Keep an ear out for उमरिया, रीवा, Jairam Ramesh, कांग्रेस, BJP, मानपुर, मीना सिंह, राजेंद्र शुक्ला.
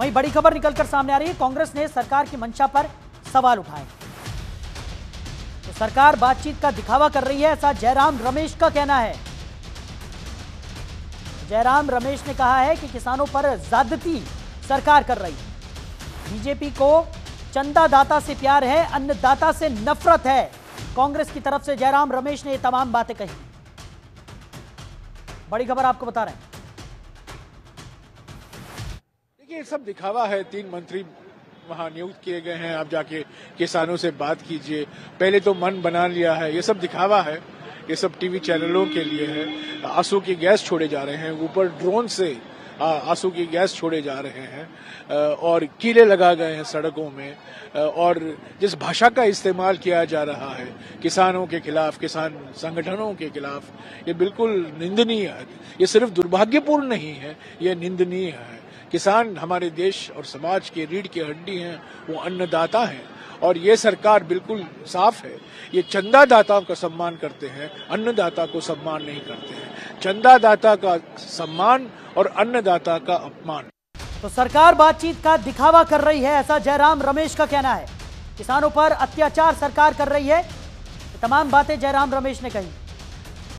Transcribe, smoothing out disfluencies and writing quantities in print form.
वहीं बड़ी खबर निकलकर सामने आ रही है, कांग्रेस ने सरकार की मंशा पर सवाल उठाए। तो सरकार बातचीत का दिखावा कर रही है, ऐसा जयराम रमेश का कहना है। जयराम रमेश ने कहा है कि किसानों पर ज्यादती सरकार कर रही है। बीजेपी को चंदादाता से प्यार है, अन्नदाता से नफरत है। कांग्रेस की तरफ से जयराम रमेश ने ये तमाम बातें कही। बड़ी खबर आपको बता रहे हैं। देखिए, सब दिखावा है। 3 मंत्री वहां नियुक्त किए गए हैं। आप जाके किसानों से बात कीजिए। पहले तो मन बना लिया है, ये सब दिखावा है, ये सब टीवी चैनलों के लिए है। आंसू की गैस छोड़े जा रहे हैं, ऊपर ड्रोन से आंसू की गैस छोड़े जा रहे हैं और कीले लगा गए हैं सड़कों में। और जिस भाषा का इस्तेमाल किया जा रहा है किसानों के खिलाफ, किसान संगठनों के खिलाफ, ये बिल्कुल निंदनीय है। ये सिर्फ दुर्भाग्यपूर्ण नहीं है, ये निंदनीय है। किसान हमारे देश और समाज के रीढ़ की हड्डी हैं, वो अन्नदाता हैं। और ये सरकार बिल्कुल साफ है, ये चंदादाताओं का सम्मान करते हैं, अन्नदाता को सम्मान नहीं करते हैं। चंदादाता का सम्मान और अन्नदाता का अपमान। तो सरकार बातचीत का दिखावा कर रही है, ऐसा जयराम रमेश का कहना है। किसानों पर अत्याचार सरकार कर रही है, तमाम बातें जयराम रमेश ने कही।